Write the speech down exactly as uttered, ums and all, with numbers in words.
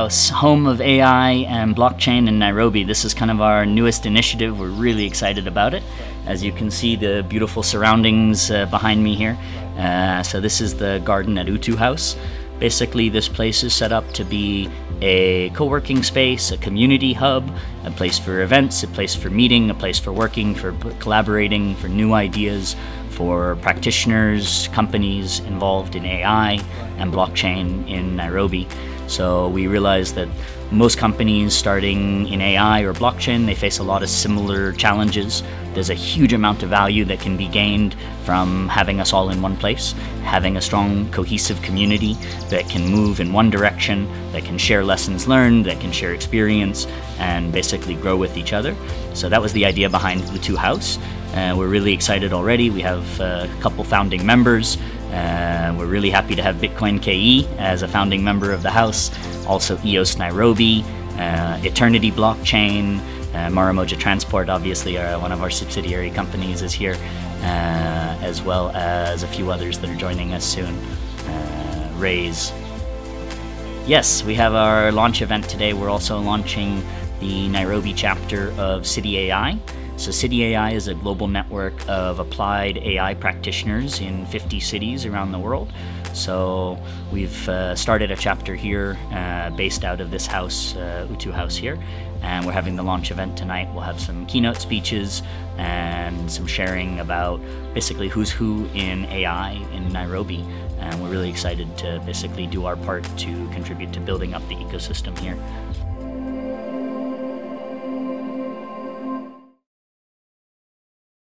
House, home of A I and blockchain in Nairobi. This is kind of our newest initiative. We're really excited about it. As you can see, the beautiful surroundings uh, behind me here. Uh, so this is the garden at Utu House. Basically, this place is set up to be a co-working space, a community hub, a place for events, a place for meeting, a place for working, for collaborating, for new ideas, for practitioners, companies involved in A I and blockchain in Nairobi. So we realized that most companies starting in A I or blockchain, they face a lot of similar challenges. There's a huge amount of value that can be gained from having us all in one place, having a strong, cohesive community that can move in one direction, that can share lessons learned, that can share experience, and basically grow with each other. So that was the idea behind Utu House. Uh, we're really excited already. We have uh, a couple founding members. Uh, we're really happy to have Bitcoin K E as a founding member of the house, also E O S Nairobi, uh, Eternity Blockchain, uh, Maramoja Transport, obviously are one of our subsidiary companies, is here, uh, as well as a few others that are joining us soon. Uh, Raise. Yes, we have our launch event today. We're also launching the Nairobi chapter of City A I. So City A I is a global network of applied A I practitioners in fifty cities around the world. So we've uh, started a chapter here uh, based out of this house, uh, Utu House here, and we're having the launch event tonight. We'll have some keynote speeches and some sharing about basically who's who in A I in Nairobi. And we're really excited to basically do our part to contribute to building up the ecosystem here.